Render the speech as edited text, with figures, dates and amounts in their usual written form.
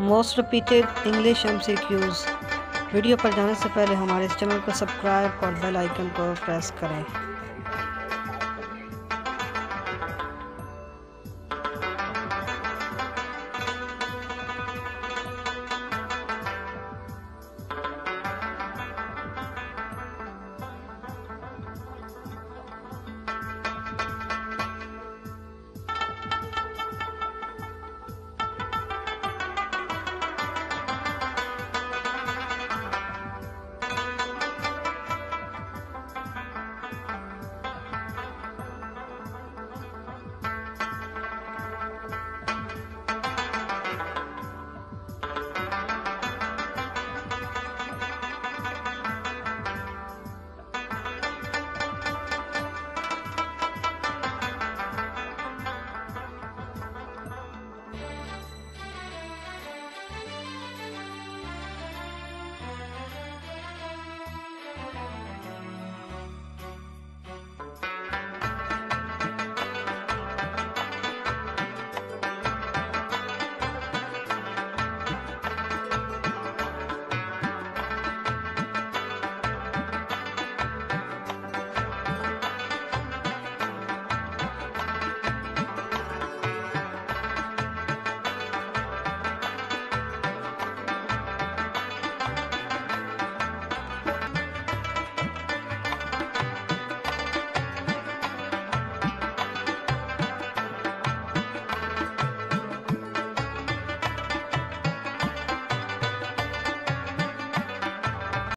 Most repeated English MCQs। Video पर जाने से पहले हमारे चैनल को सब्सक्राइब और बेल आइकन को प्रेस करें।